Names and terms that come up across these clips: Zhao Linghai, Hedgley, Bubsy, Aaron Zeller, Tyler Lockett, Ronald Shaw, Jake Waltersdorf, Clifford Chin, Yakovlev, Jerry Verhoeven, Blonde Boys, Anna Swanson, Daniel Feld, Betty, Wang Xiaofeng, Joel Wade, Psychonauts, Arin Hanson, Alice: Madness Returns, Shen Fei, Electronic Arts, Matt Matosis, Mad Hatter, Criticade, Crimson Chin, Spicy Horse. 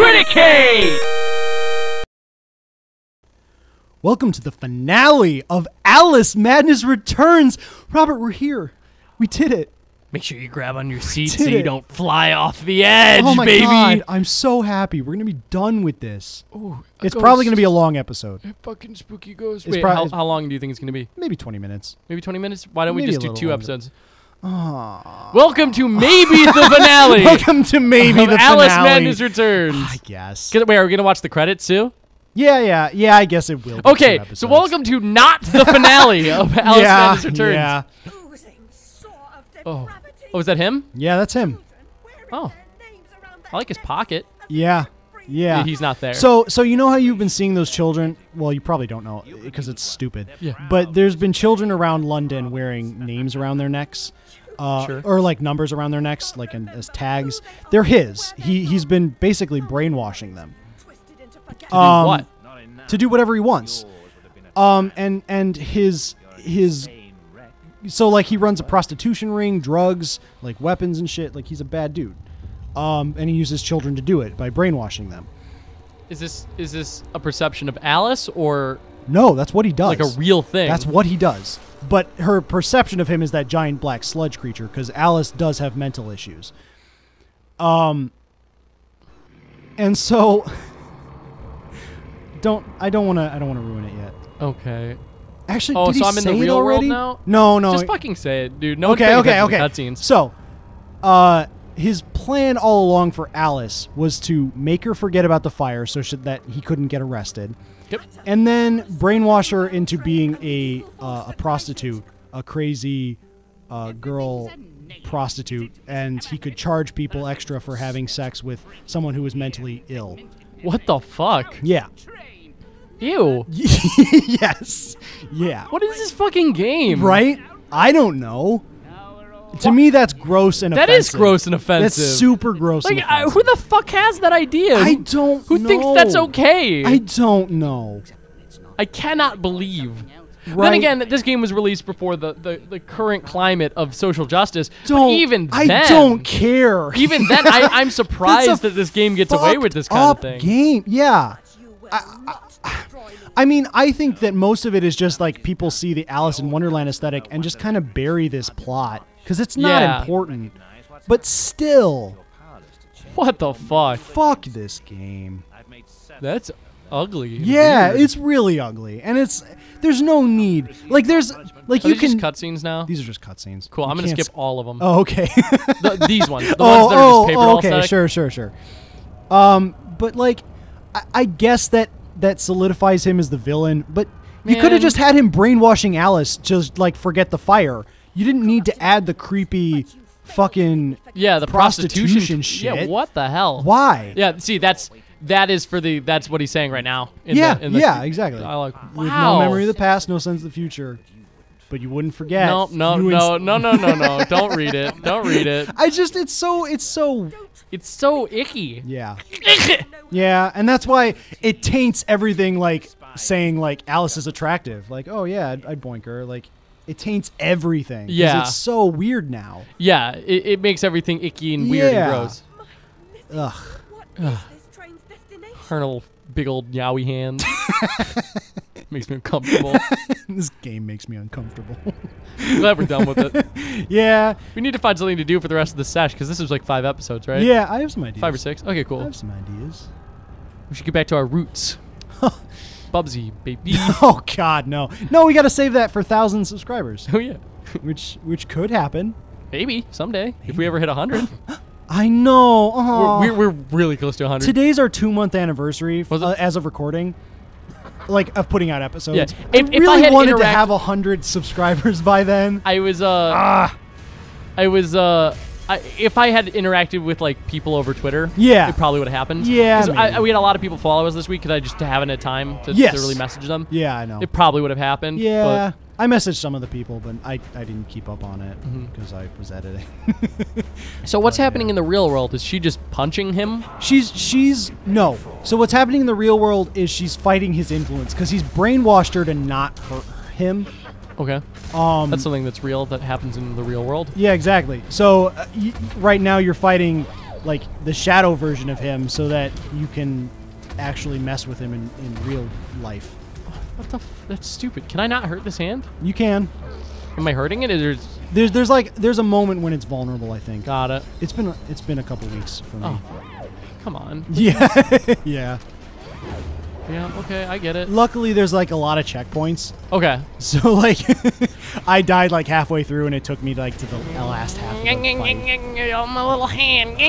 Criticade! Welcome to the finale of Alice: Madness Returns! Robert, we're here. We did it. Make sure you grab on your seat so you don't fly off the edge, baby! Oh my god, I'm so happy. We're gonna be done with this. Ooh, it's probably gonna be a long episode. A fucking spooky ghost. Wait, how long do you think it's gonna be? Maybe 20 minutes. Maybe 20 minutes? Why don't we just do 2 episodes? Aww. Welcome to maybe the finale. Welcome to maybe the Alice finale. Alice Madness Returns. I guess. Wait, are we gonna watch the credits too? Yeah. I guess it will. Okay, so welcome to not the finale of Alice Madness Returns. Yeah. Oh, is that him? Yeah, that's him. Oh, I like his pocket. Yeah. He's not there. So you know how you've been seeing those children? Well, you probably don't know because it's stupid. Yeah. But there's been children around London wearing names around their necks, or like numbers around their necks, like as tags. They're his. He's been basically brainwashing them. To do what? To do whatever he wants. And his. So, like, he runs a prostitution ring, drugs, like, weapons and shit. Like, he's a bad dude. And he uses children to do it by brainwashing them. Is this a perception of Alice, or... No, that's what he does. Like, a real thing. That's what he does. But her perception of him is that giant black sludge creature, because Alice does have mental issues. And so... I don't want to ruin it yet. Okay. Actually, oh, so I'm in the real world now? No. Just fucking say it, dude. No. Okay. Cutscenes. So, his plan all along for Alice was to make her forget about the fire, so that he couldn't get arrested. Yep. And then brainwash her into being a prostitute, a crazy girl prostitute, and he could charge people extra for having sex with someone who was mentally ill. What the fuck? Yeah. Ew. Yes. Yeah. What is this fucking game? Right? I don't know. To me, that's gross and offensive. That is gross and offensive. That's super gross and offensive. Like, who the fuck has that idea? I don't know. Who thinks that's okay? I don't know. I cannot believe. Right? Then again, this game was released before the current climate of social justice. I don't care. Even then, I'm surprised that this game gets away with this kind of thing. Game. Yeah. I mean, I think that most of it is just like people see the Alice in Wonderland aesthetic and just kind of bury this plot because it's not important. But still, what the fuck? Fuck this game. That's ugly. Yeah, weird. It's really ugly, and there's no need. Like are these cutscenes now. These are just cutscenes. Cool. I'm gonna skip all of them. Oh, okay. These ones. The ones that are just paper all static. Okay, sure. But like, I guess that solidifies him as the villain, but you could have just had him brainwashing Alice to, like, forget the fire. You didn't need to add the creepy fucking the prostitution shit. Yeah, what the hell? Why? Yeah, see, that's what he's saying right now. In the exactly. Dialogue. Wow. With no memory of the past, no sense of the future. But you wouldn't forget. No. Don't read it. It's so icky. Yeah. Yeah, and that's why it taints everything, like saying like Alice is attractive. Like, oh yeah, I'd boink her. Like, it taints everything. Yeah. It's so weird now. Yeah, it makes everything icky and weird and gross. Ugh. Her little big old yowie hand. Makes me uncomfortable. This game makes me uncomfortable. I'm glad we're done with it. Yeah. We need to find something to do for the rest of the sesh, because this was like 5 episodes, right? Yeah, I have some ideas. 5 or 6? Okay, cool. I have some ideas. We should get back to our roots. Bubsy, baby. Oh, God, no. No, we got to save that for 1,000 subscribers. Oh, yeah. Which could happen. Maybe, someday, if we ever hit 100. I know. We're really close to 100. Today's our 2-month anniversary as of recording. Like, of putting out episodes. Yeah. I really wanted to have 100 subscribers by then. If I had interacted with, like, people over Twitter, it probably would have happened. Yeah. We had a lot of people follow us this week because I just haven't had time to really message them. Yeah, I know. It probably would have happened. Yeah. But I messaged some of the people, but I didn't keep up on it because I was editing. So what's happening in the real world? Is she just punching him? No. So what's happening in the real world is she's fighting his influence because he's brainwashed her to not hurt him. Okay. That's something that's real that happens in the real world. Yeah, exactly. So right now you're fighting like the shadow version of him so that you can actually mess with him in real life. What the f— that's stupid. Can I not hurt this hand? You can. Am I hurting it? Is there— there's a moment when it's vulnerable, I think. Got it. It's been a couple weeks for me. Oh, come on. Yeah. Yeah. Yeah, okay, I get it. Luckily, there's like a lot of checkpoints. Okay. So like, I died like halfway through, and it took me like to the last half of the fight. Oh, my little hand.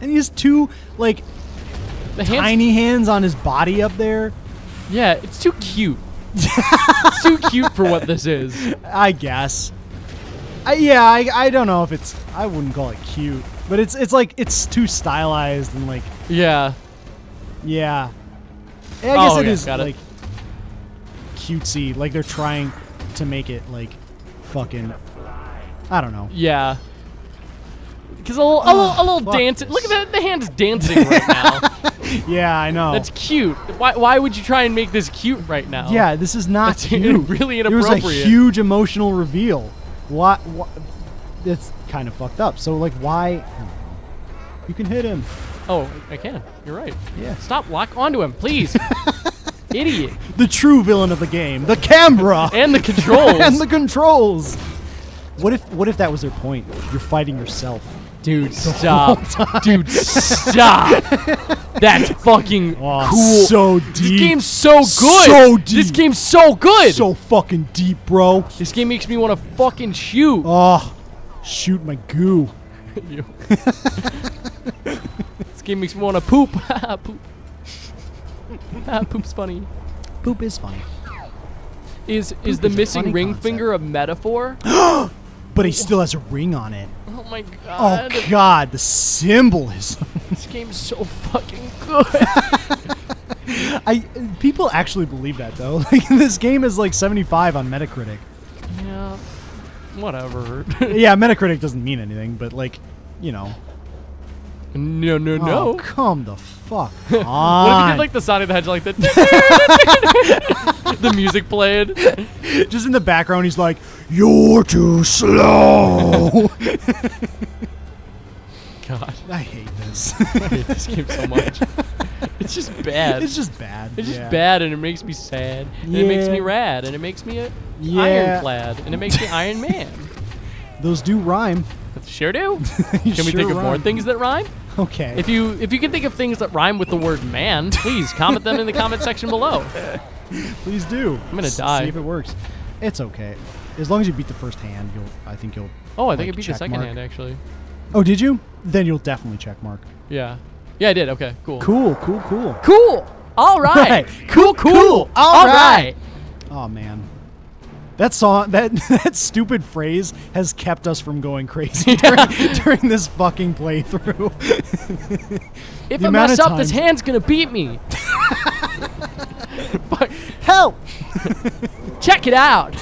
And he has two like tiny hands on his body up there. Yeah, it's too cute. It's too cute for what this is. I guess. I don't know if it's— I wouldn't call it cute. But it's like, it's too stylized and like... Yeah. Yeah. I guess it is like cutesy. Like they're trying to make it like fucking... I don't know. Yeah. Because a little dancing... Look at that, the hand's dancing right now. Yeah, I know. That's cute. Why would you try and make this cute right now? Yeah, this is not— that's cute. Really inappropriate. It was a huge emotional reveal. What it's kind of fucked up. So like, why? You can hit him. Oh, I can. You're right. Yeah. Stop. Lock onto him, please. Idiot. The true villain of the game. The camera. And the controls. And the controls. What if that was their point? You're fighting yourself. Dude, stop. Dude, stop. That's fucking cool. So deep. This game's so good. So deep. This game's so good. So fucking deep, bro. This game makes me want to fucking shoot. Oh. Shoot my goo. This game makes me want to poop. Poop. Poop's funny. Poop is funny. Is the missing ring finger a metaphor? But he still has a ring on it. Oh my god. Oh god, the symbolism. This game's so fucking good. People actually believe that though. Like this game is like 75 on Metacritic. Yeah. Whatever. Yeah, Metacritic doesn't mean anything, but like, you know. No. Come the fuck on. What if you did like the Sonic the Hedgehog, like that? The music played. Just in the background, he's like, "You're too slow." God, I hate this. I hate this game so much. It's just bad. It's just bad. It's just bad, and it makes me sad, and it makes me rad, and it makes me ironclad, and it makes me Iron Man. Those do rhyme. Sure do. Can we think of more things that rhyme? Okay. If you can think of things that rhyme with the word man, please comment them in the comment section below. Please do. I'm gonna die. See if it works. It's okay. As long as you beat the first hand, I think you'll. Oh, I think I beat the second hand actually. Oh, did you? Then you'll definitely check mark. Yeah. Yeah, I did. Okay. Cool. Cool. All right. Cool. All right. Oh man. That song, that stupid phrase has kept us from going crazy during this fucking playthrough. If I mess up, this hand's gonna beat me. Help! Check it out.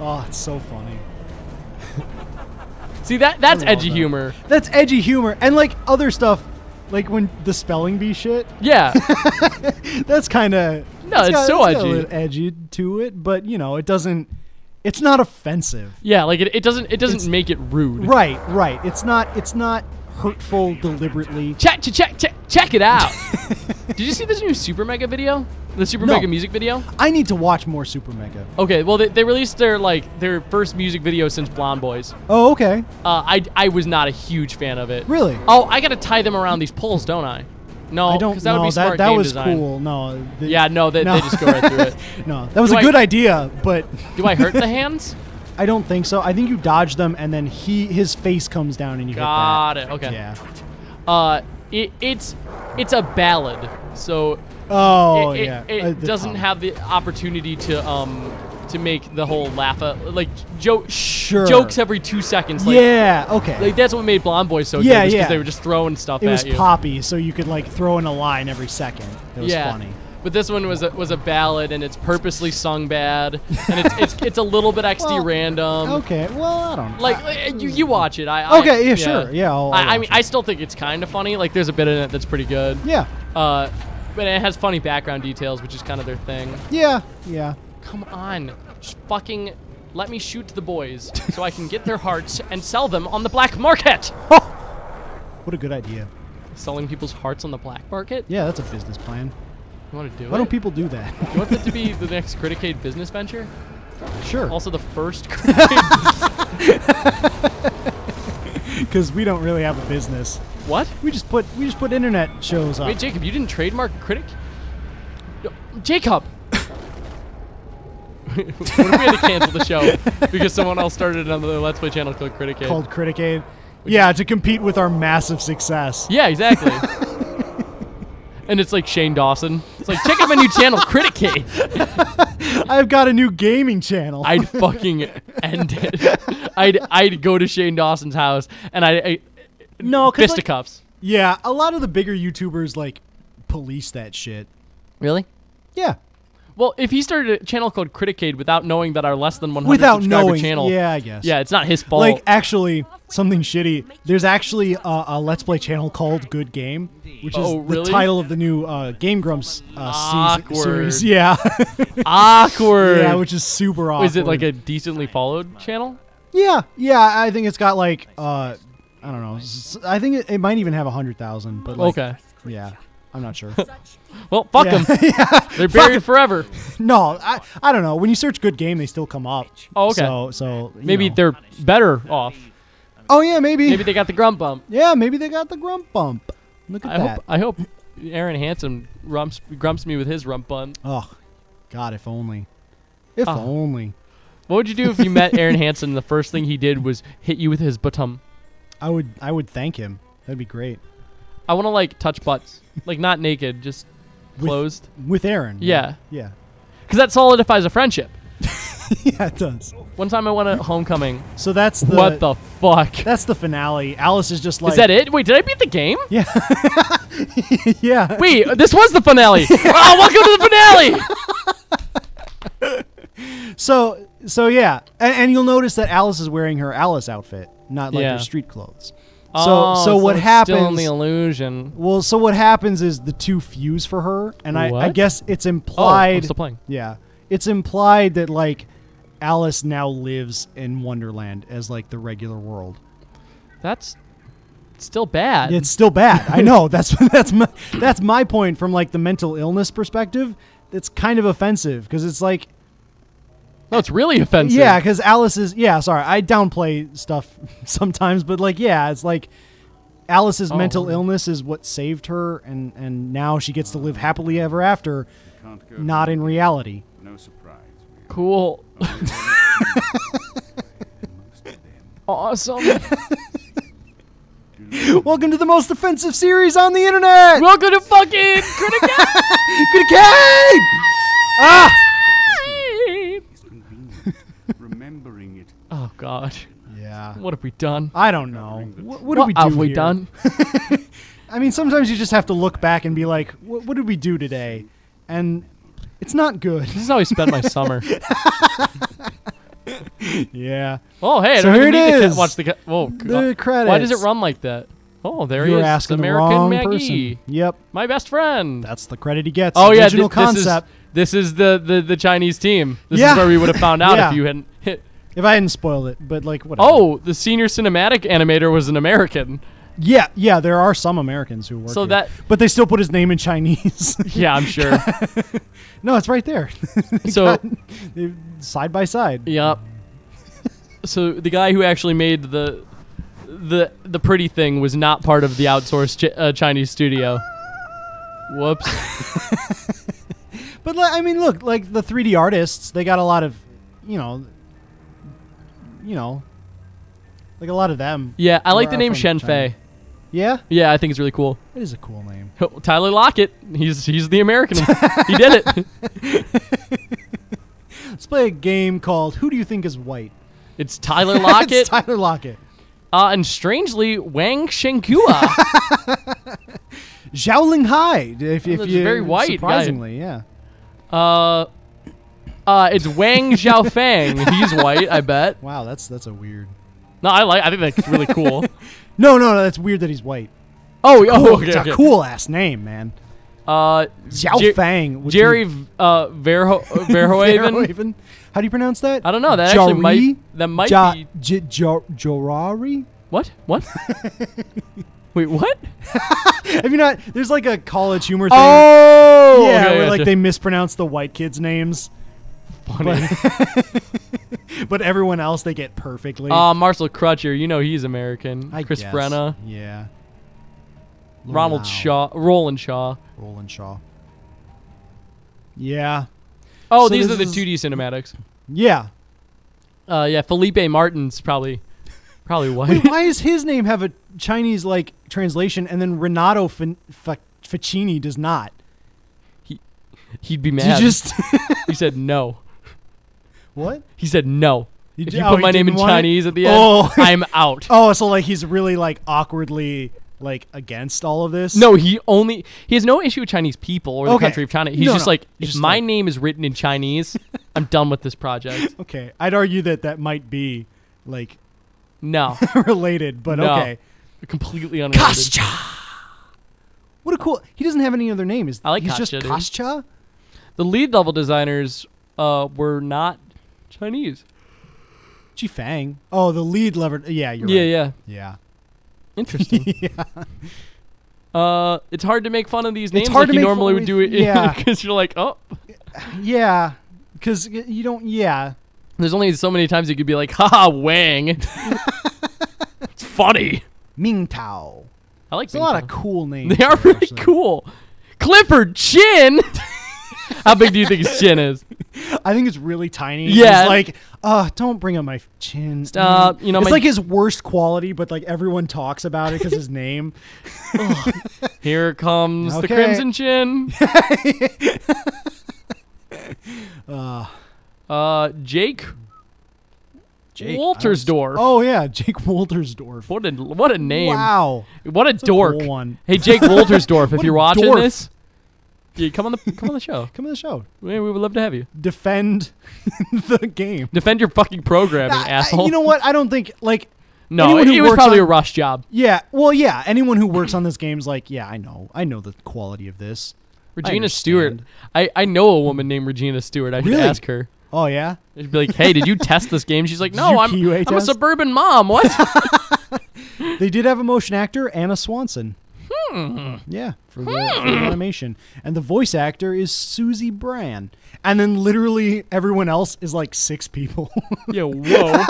Oh, it's so funny. See, that's edgy humor. That's edgy humor, and like other stuff. Like when the spelling bee shit. Yeah. That's kind of... No, it's so edgy. It's got edgy to it, but, you know, it doesn't... It's not offensive. Yeah, like it doesn't make it rude. Right. It's not hurtful deliberately. Check it out. Did you see this new SuperMega video? The SuperMega music video? I need to watch more SuperMega. Okay, well they released their first music video since Blonde Boys. Oh, okay. I was not a huge fan of it. Really? Oh, I gotta tie them around these poles, don't I? No, because that would be smart game design. Cool. No. They just go right through it. No, that was a good idea, but... Do I hurt the hands? I don't think so. I think you dodge them, and then his face comes down, and you hit that. Got it. Okay. Yeah. It's a ballad, so... Oh, yeah. It doesn't have the opportunity to make the whole laugh out. Like, jokes every 2 seconds. Like, yeah, okay. Like, that's what made Blonde Boys so good, because they were just throwing stuff at you. It was poppy, so you could, like, throw in a line every second. It was funny. But this one was a ballad, and it's purposely sung bad, and it's a little bit XD random. Okay, well, I don't know. Like you watch it. Okay, sure. Yeah, I mean, I still think it's kind of funny. Like, there's a bit in it that's pretty good. Yeah. But it has funny background details, which is kind of their thing. Yeah. Come on. Just fucking Let me shoot the boys so I can get their hearts and sell them on the black market. What a good idea. Selling people's hearts on the black market? Yeah, that's a business plan. You want to do it? Why don't people do that? You want that to be the next Criticade business venture? Sure. Also the first Criticade. Because we don't really have a business. What? We just put internet shows up. Wait, Jacob, you didn't trademark Critic? No, Jacob! What if we had to cancel the show because someone else started another Let's Play channel called Criticade? Called Criticade? Yeah, to compete with our massive success. Yeah, exactly. And it's like Shane Dawson. It's like, check out my new channel, Criticade. I've got a new gaming channel. I'd fucking end it. I'd go to Shane Dawson's house and I'd no, fisticuffs. Like, yeah, a lot of the bigger YouTubers like police that shit. Really? Yeah. Well, if he started a channel called Criticade without knowing that our less than 100 subscriber channel... Yeah, I guess. Yeah, it's not his fault. Like, actually, something shitty. There's actually a Let's Play channel called Good Game, which is really? The title of the new Game Grumps series. Yeah. Awkward. Yeah, which is super awkward. Is it like a decently followed channel? Yeah. Yeah, I think it's got like, I don't know. I think it might even have 100,000. But like, okay. Yeah. I'm not sure. Well, fuck them. Yeah. Yeah. They're buried forever. No, I don't know. When you search Good Game, they still come up. Oh, okay. So maybe they're better off. Oh, yeah, maybe. Maybe they got the grump bump. Yeah, maybe they got the grump bump. Look at that. I hope Arin Hanson grumps me with his rump bump. Oh, God, if only. If only. What would you do if you met Arin Hanson and the first thing he did was hit you with his buttum? I would thank him. That'd be great. I want to, like, touch butts. Like, not naked, just closed. With Arin. Yeah. Right? Yeah. Because that solidifies a friendship. Yeah, it does. One time I went at Homecoming. So that's the... What the fuck? That's the finale. Alice is just like... Is that it? Wait, did I beat the game? Yeah. Yeah. Wait, this was the finale. Oh, welcome to the finale! So yeah. And you'll notice that Alice is wearing her Alice outfit, not, like, her street clothes. So what happens? Still in the illusion. Well, so what happens is the two fuse for her, and I guess it's implied. Oh, I'm still playing. Yeah, it's implied that like Alice now lives in Wonderland as like the regular world. That's still bad. It's still bad. I know. That's my point from like the mental illness perspective. It's kind of offensive because it's like. No, it's really offensive. Yeah, because Alice is... Yeah, sorry. I downplay stuff sometimes, but, like, yeah, it's like Alice's mental illness is what saved her, and now she gets to live happily ever after, not in reality. No surprise. Cool. Awesome. Welcome to the most offensive series on the internet! Welcome to fucking Criticade! Criticade! Ah! Oh, God. Yeah. What have we done? I don't know. What have we done? I mean, sometimes you just have to look back and be like, what did we do today? And it's not good. This is how I spent my summer. Yeah. Oh, hey. So here it is. Watch the credits. Why does it run like that? Oh, there he is. You're asking the wrong person. Yep. My best friend. That's the credit he gets. Oh, yeah. Original concept. This is the Chinese team. This is where we would have found out if you hadn't hit. If I hadn't spoiled it, but like whatever. Oh, the senior cinematic animator was an American. Yeah, there are some Americans who work so that, but they still put his name in Chinese. Yeah, I'm sure. No, it's right there. So side by side. Yep. So the guy who actually made the pretty thing was not part of the outsourced Chinese studio. Whoops. But I mean, look, like the 3D artists, they got a lot of, you know, like a lot of them. Yeah, I like the name Shen Fei. Yeah? Yeah, I think it's really cool. It is a cool name. Tyler Lockett. He's the American. He did it. Let's play a game called Who Do You Think Is White? It's Tyler Lockett. It's Tyler Lockett. And strangely, Wang Shenkua. Zhao Linghai. If you very white. Surprisingly, guy. Yeah. It's Wang Xiaofeng. He's white, I bet. Wow, that's a weird. No, I think that's really cool. No, that's weird that he's white. Oh, okay. It's a cool ass name, man. Zhao Fang. Jerry Verhoeven. How do you pronounce that? I don't know. That actually might be Jorari. What? What? Wait, what? Have you not? There's like a College Humor thing. Oh, yeah, okay, where gotcha. Like they mispronounce the white kids' names. Funny. But everyone else they get perfectly. Marcel Crutcher, you know he's American. I guess. Brenna. Yeah. Ronald Shaw. Roland Shaw. Roland Shaw. Yeah. Oh, so these are the 2D cinematics. Yeah. Yeah, Felipe Martin's probably white. Wait, why does his name have a Chinese like translation and then Renato Ficini does not? He'd be mad. He said no. What? He said no. If you put my name in Chinese at the end, I'm out. Oh, so like he's really like awkwardly like against all of this? No, he has no issue with Chinese people or the country of China. He's just like, if my name is written in Chinese, I'm done with this project. Okay, I'd argue that might be like related, but okay, completely unrelated. Kascha. What a cool! He doesn't have any other name. Is he's Kascha, just Kascha? The lead level designers were not Chinese. Jifang. Oh, the lead level. Yeah, you're right. Yeah, yeah. Interesting. Yeah. It's hard to make fun of these names. It's hard like to you make normally would do it. Yeah, because you're like, oh. Yeah, because you don't. Yeah. There's only so many times you could be like, haha, Wang. It's funny. Ming Tao. I like There's a lot of cool names. They are really cool. Clifford Chin. How big do you think his chin is? I think it's really tiny. Yeah. It's like, don't bring up my chin. Stop. You know, it's like his worst quality, but like everyone talks about it because his name. Oh. Here comes the Crimson Chin. Jake Waltersdorf. Oh yeah, Jake Waltersdorf. What a name! Wow, what a dork. Cool one. Hey, Jake Waltersdorf, if you're watching this, yeah, come on the show. Come on the show. We would love to have you. Defend the game. Defend your fucking programming, asshole. You know what? I don't think like. No, it was probably a rush job. Yeah. Well, yeah. Anyone who works on this game's like, yeah, I know the quality of this. Regina Stewart. I know a woman named Regina Stewart. I should ask her. Oh, yeah? They'd be like, hey, did you test this game? She's like, no, I'm a suburban mom. What? They did have a motion actor, Anna Swanson. Yeah, for the animation. And the voice actor is Susie Brand. And then literally everyone else is like 6 people. Yeah, whoa.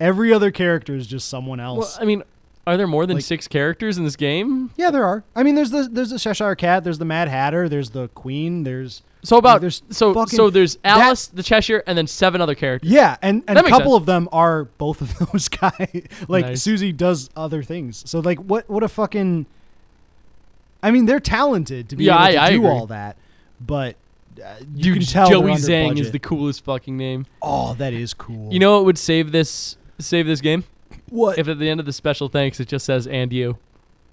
Every other character is just someone else. Well, I mean, are there more than like, 6 characters in this game? Yeah, there are. I mean, there's the Cheshire Cat, there's the Mad Hatter, there's the Queen, there's... So there's Alice, the Cheshire, and then 7 other characters. Yeah, and a couple of them are both of those guys. Like Susie does other things. So like what a fucking. I mean, they're talented to be able to do all that, but you can tell Joey Zhang is the coolest fucking name. Oh, that is cool. You know what would save this game? What if at the end of the special thanks it just says "and you"?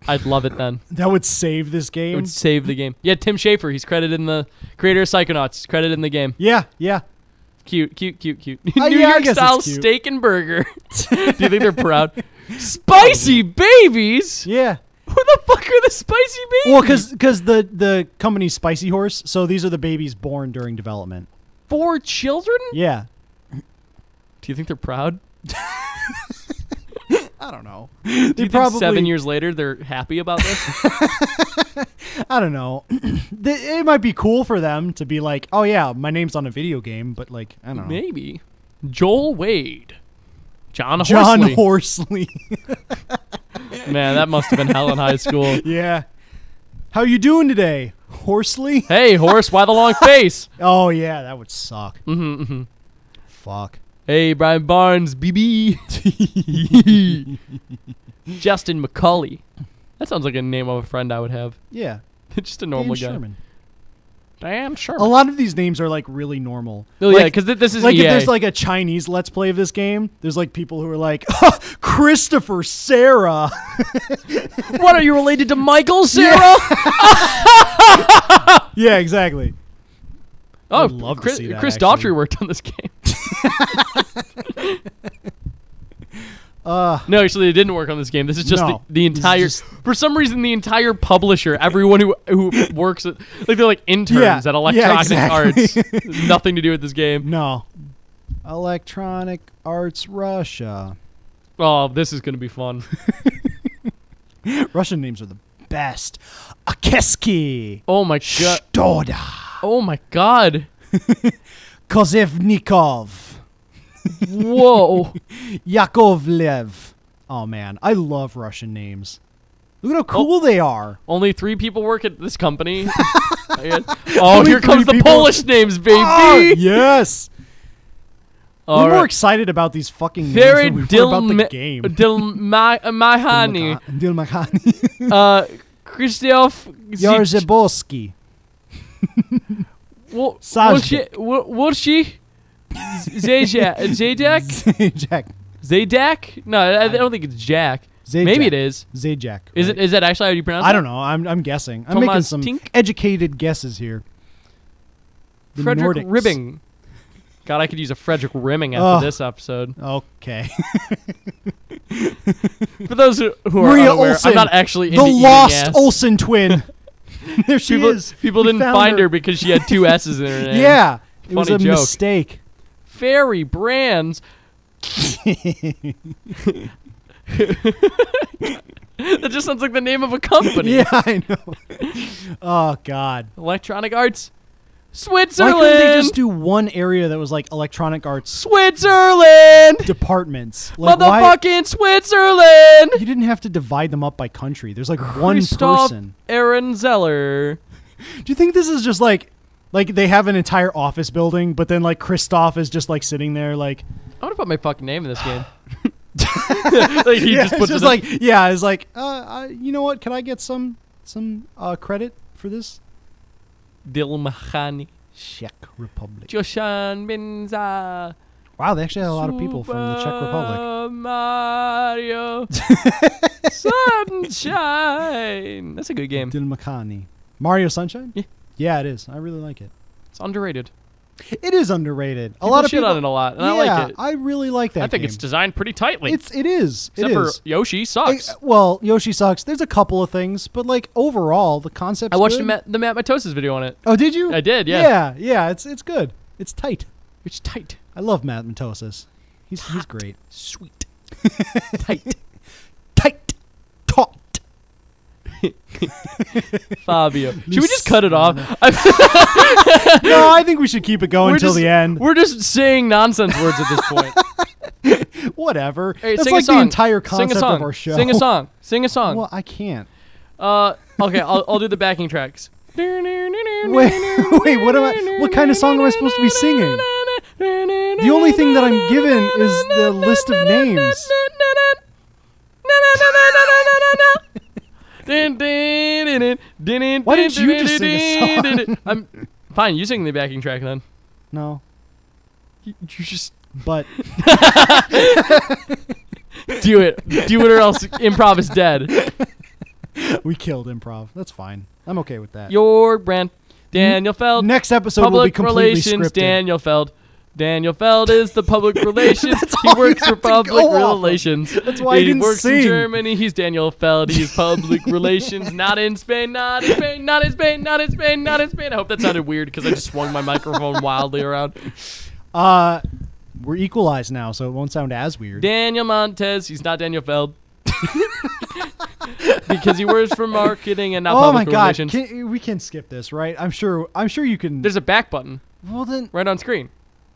I'd love it then. That would save this game? It would save the game. Yeah, Tim Schafer. He's credited in the creator of Psychonauts. Credited in the game. Yeah. Cute. New York-style steak and burger. Do you think they're proud? Spicy babies? Yeah. Who the fuck are the spicy babies? Well, because the company's Spicy Horse, so these are the babies born during development. 4 children? Yeah. Do you think they're proud? I don't know. Do you probably think 7 years later they're happy about this? I don't know. It might be cool for them to be like, oh yeah, my name's on a video game, but like, I don't know. Maybe. Joel Wade. John Horsley. Man, that must have been hell in high school. Yeah. How you doing today, Horsley? Hey, Horse, why the long face? Oh yeah, that would suck. Mm-hmm. Fuck. Hey, Brian Barnes, BB. Justin McCauley. That sounds like a name of a friend I would have. Yeah. Just a normal guy. Dan Sherman. A lot of these names are like really normal. Oh, like, yeah, because this is like EA. If there's like a Chinese Let's Play of this game, there's like people who are like, oh, Christopher Sarah. What, are you related to Michael Sarah? Yeah, yeah, exactly. Oh, I'd love to see that, Chris Daughtry worked on this game. No, actually, it didn't work on this game. This is just the entire... Just, for some reason, the entire publisher, everyone who works... At, like, they're like interns at Electronic Arts. Nothing to do with this game. No. Electronic Arts Russia. Oh, this is going to be fun. Russian names are the best. Akeski. Oh, my God. Stoda. Oh, my God. Kozevnikov. Whoa. Yakovlev. Oh, man. I love Russian names. Look at how cool they are. Only 3 people work at this company. Oh, here comes the Polish names, baby. Oh, yes. We're more excited about these fucking names than we were about the game. Dilmachani. Krzysztof Jarzebowski. Warshi? Zajac? No, I don't think it's Jack. Zajac. Maybe it is. Zajac. Is it? Is that actually how you pronounce it? I don't know. I'm guessing. I'm making some educated guesses here. The Frederick Nordics. Ribbing. God, I could use a Frederick Rimming after this episode. Okay. For those who are unaware, Olsen, I'm not actually into eating ass. The lost Olsen twin. There she is. People didn't find her because she had 2 S's in her name. Yeah. Funny it was a joke. Mistake. Fairy Brands. That just sounds like the name of a company. Yeah, I know. Oh, God. Electronic Arts. Switzerland. Why couldn't they just do one area that was like Electronic Arts? Switzerland. Departments. Like, motherfucking Switzerland. You didn't have to divide them up by country. There's like one person. Aaron Zeller. Do you think this is just like... Like, they have an entire office building, but then, like, Kristoff is just, like, sitting there, like... I want to put my fucking name in this game. Like, he just puts it like, yeah, it's like, you know what? Can I get some credit for this? Dilmachani. Czech Republic. Joshan Binza. Wow, they actually had a lot of people from the Czech Republic. Mario. Sunshine. That's a good game. Dilmachani. Mario Sunshine? Yeah. Yeah, it is. I really like it. It's underrated. It is underrated. A lot of people shit on it a lot, and I like it. I really like that. I think it's designed pretty tightly. It is. Except for Yoshi sucks. Well, Yoshi sucks. There's a couple of things, but like overall, the concept. I watched the Matt Matosis video on it. Oh, did you? I did. Yeah. Yeah. It's good. It's tight. It's tight. I love Matt Matosis. He's great. Sweet. Tight. Tight. Taut. Fabio. Should we just cut it off? No, I think we should keep it going until the end. We're just saying nonsense words at this point. Whatever. Hey, that's like the entire concept of our show. Sing a song. Sing a song. Well, I can't. Okay, I'll do the backing tracks. Wait, what kind of song am I supposed to be singing? The only thing that I'm given is the list of names. Why did you just sing a song? I'm fine. You sing the backing track then. No. You just. But. Do it. Do it or else improv is dead. We killed improv. That's fine. I'm okay with that. Your brand. Daniel Feld. Next episode will be completely relations, scripted. Daniel Feld. Daniel Feld is the public relations. He works for public relations. That's why he didn't works sing. In Germany. He's Daniel Feld. He's public relations. Not in Spain. Not in Spain. Not in Spain. Not in Spain. Not in Spain. I hope that sounded weird because I just swung my microphone wildly around. We're equalized now, so it won't sound as weird. Daniel Montes. He's not Daniel Feld. Because he works for marketing and not public relations. Oh my God! We can skip this, right? I'm sure you can. There's a back button. Well then, right on screen.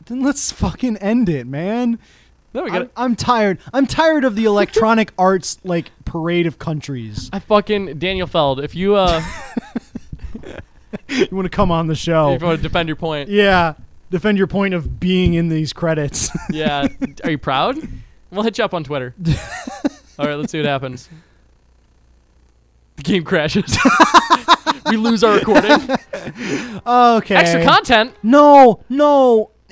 Then let's fucking end it, man. No, we got it. I'm tired. I'm tired of the Electronic Arts like parade of countries. I fucking Daniel Feld. If you you want to come on the show, if you want to defend your point, yeah, defend your point of being in these credits. Yeah, are you proud? We'll hit you up on Twitter. All right, let's see what happens. The game crashes. We lose our recording. Okay. Extra content. No.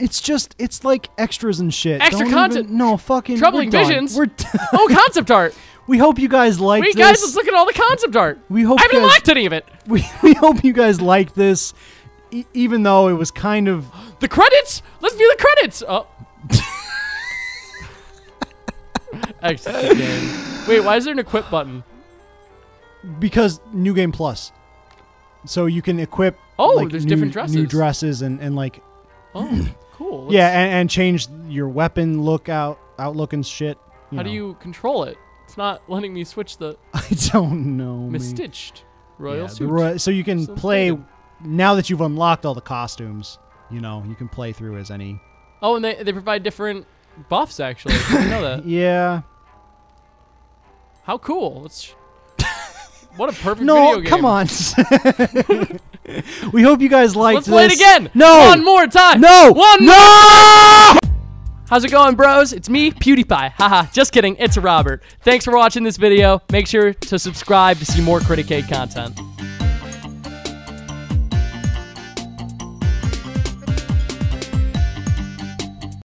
It's just, it's like extras and shit. Extra content. No, fucking. Troubling Visions. Oh, concept art. We hope you guys liked this. Wait, guys, let's look at all the concept art. We hope I haven't liked any of it. We hope you guys liked this, even though it was kind of. The credits? Let's view the credits. Oh. Exit the game. Wait, why is there an equip button? Because New Game Plus. So you can equip there's different dresses. New dresses and like... Oh, cool. Let's... Yeah, and change your weapon, outlook and shit. How do you control it? It's not letting me switch the... I don't know. Misstitched. Royal suit. So you can play... Now that you've unlocked all the costumes, you know, you can play through as any... Oh, and they provide different buffs, actually. I didn't know that. Yeah. How cool. What a perfect video game. No, come on. We hope you guys liked this. Let's play it again. No. One more time. No. One more time. How's it going, bros? It's me, PewDiePie. Haha, just kidding. It's Robert. Thanks for watching this video. Make sure to subscribe to see more Criticade content.